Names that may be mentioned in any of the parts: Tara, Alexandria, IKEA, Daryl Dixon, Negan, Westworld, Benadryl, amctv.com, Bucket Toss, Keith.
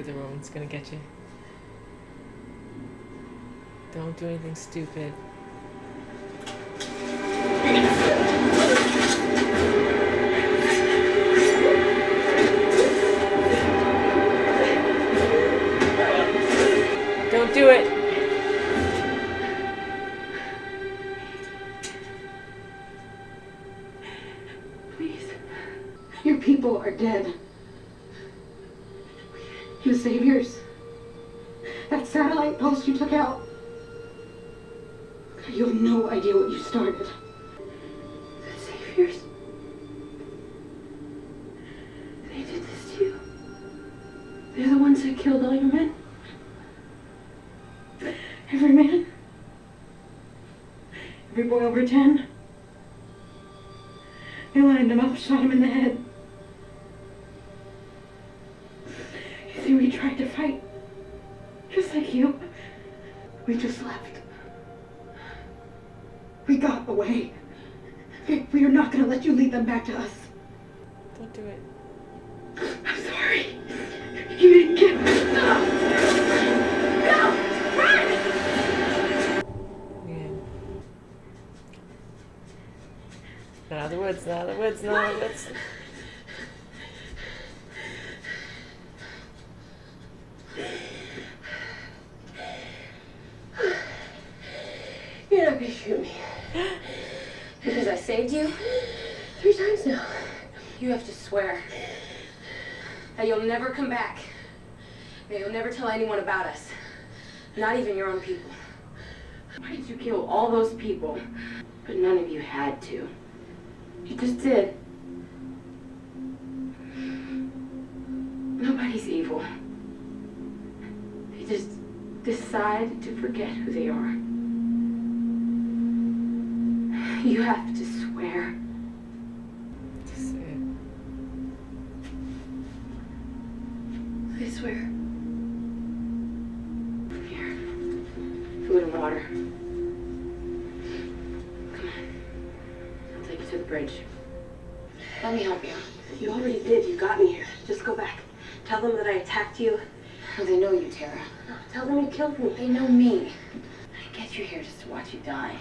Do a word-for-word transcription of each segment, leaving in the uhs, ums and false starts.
of the room. It's gonna get you. Don't do anything stupid. Don't do it. Please. Your people are dead. The saviors. That satellite post you took out. You have no idea what you started. The saviors. They did this to you. They're the ones that killed all your men. Every man. Every boy over ten. They lined him up, shot him in the head. You see, we tried to fight. Just like you. We just left. We got away. Okay, we are not going to let you lead them back to us. Don't do it. I'm sorry. You didn't get me. No! No! Run! Yeah. Out of the woods, out of the woods, out of the woods. You're not gonna shoot me. Because I saved you three times now. You have to swear that you'll never come back. That you'll never tell anyone about us. Not even your own people. Why did you kill all those people? But none of you had to. You just did. Nobody's evil. They just decide to forget who they are. You have to swear. That's it. I swear. Here. Food and water. Come on. I'll take you to the bridge. Let me help you. You already did. You got me here. Just go back. Tell them that I attacked you. Oh, they know you, Tara. No, tell them you killed me. They know me. I get you here just to watch you die.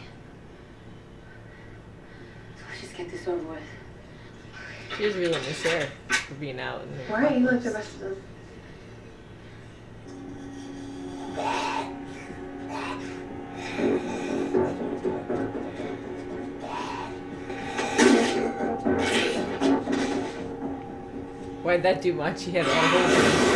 Just get this over with. She was really nice there for being out. And why aren't you like the rest of them? Why'd that do much? He had all whole.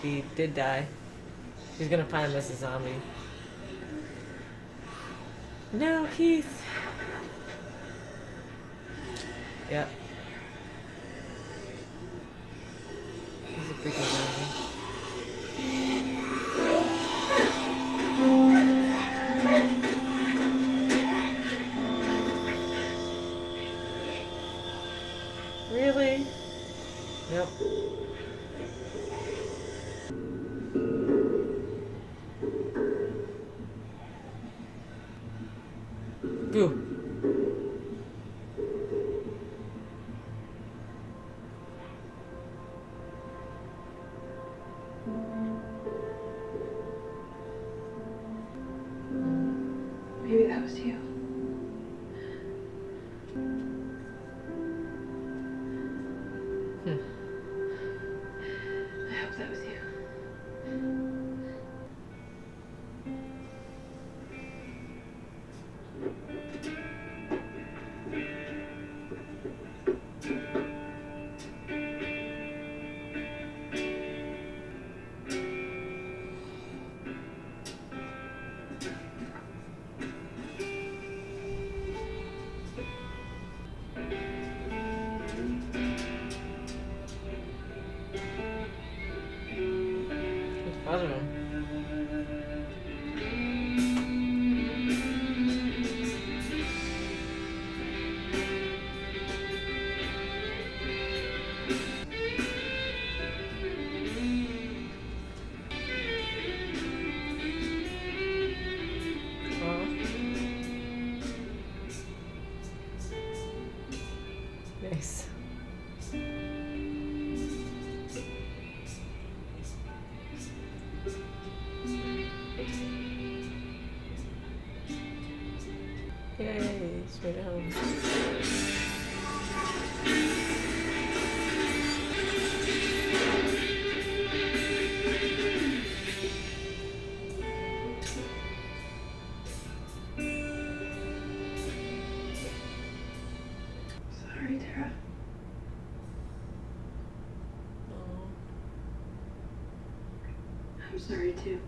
She did die. She's gonna find him as a zombie. No, Keith. Yep. He's a freaking zombie. Really? Nope. Hmm. I hope that was you. I don't know. Yay, straight home. Sorry, Tara. No. I'm sorry too.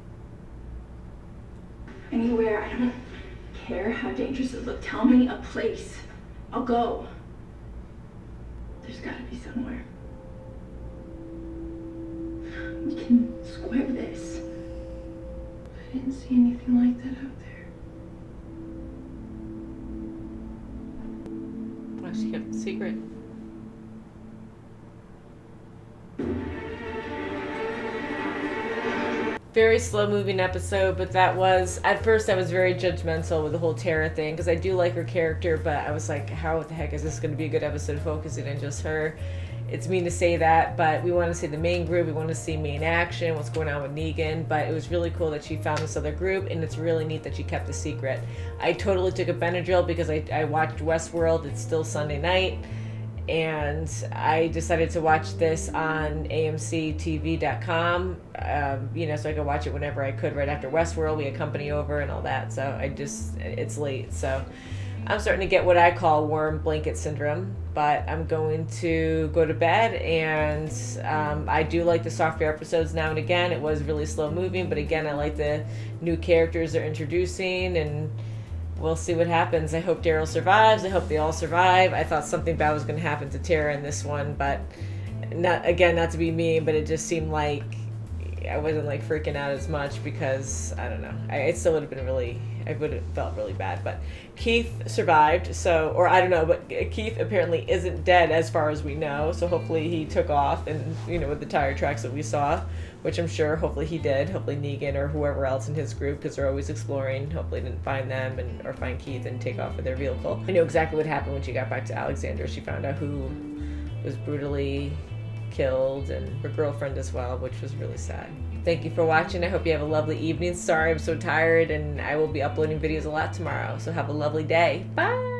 Anywhere, I don't care how dangerous it looks. Tell me a place. I'll go. There's gotta be somewhere. We can square this. I didn't see anything like that out there. Well, she kept the secret. Very slow moving episode, but that was, at first I was very judgmental with the whole Tara thing, because I do like her character, but I was like, how the heck is this going to be a good episode focusing on just her? It's mean to say that, but we want to see the main group, we want to see main action, what's going on with Negan, but it was really cool that she found this other group, and it's really neat that she kept the secret. I totally took a Benadryl because I, I watched Westworld, it's still Sunday night, and I decided to watch this on A M C T V dot com, um, you know, so I could watch it whenever I could right after Westworld. We had company over and all that, so I just, it's late, so I'm starting to get what I call warm blanket syndrome, but I'm going to go to bed, and um, I do like the softer episodes now and again. It was really slow moving, but again, I like the new characters they're introducing, and we'll see what happens. I hope Daryl survives. I hope they all survive. I thought something bad was going to happen to Tara in this one, but not again, not to be mean, but it just seemed like I wasn't like freaking out as much because, I don't know, I, it still would have been really, I would have felt really bad, but Keith survived, so, or I don't know, but Keith apparently isn't dead as far as we know, so hopefully he took off and, you know, with the tire tracks that we saw, which I'm sure hopefully he did, hopefully Negan or whoever else in his group, because they're always exploring, hopefully didn't find them and or find Keith and take off with their vehicle. I know exactly what happened when she got back to Alexandria. She found out who was brutally killed and her girlfriend as well, which was really sad. Thank you for watching. I hope you have a lovely evening. Sorry I'm so tired, and I will be uploading videos a lot tomorrow, so have a lovely day. Bye.